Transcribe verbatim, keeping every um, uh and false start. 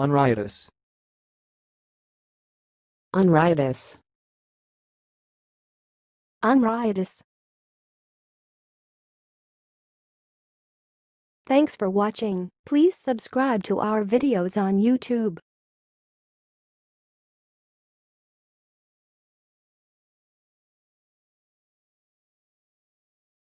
Unriotous. Unriotous. Unriotous. Thanks for watching. Please subscribe to our videos on YouTube.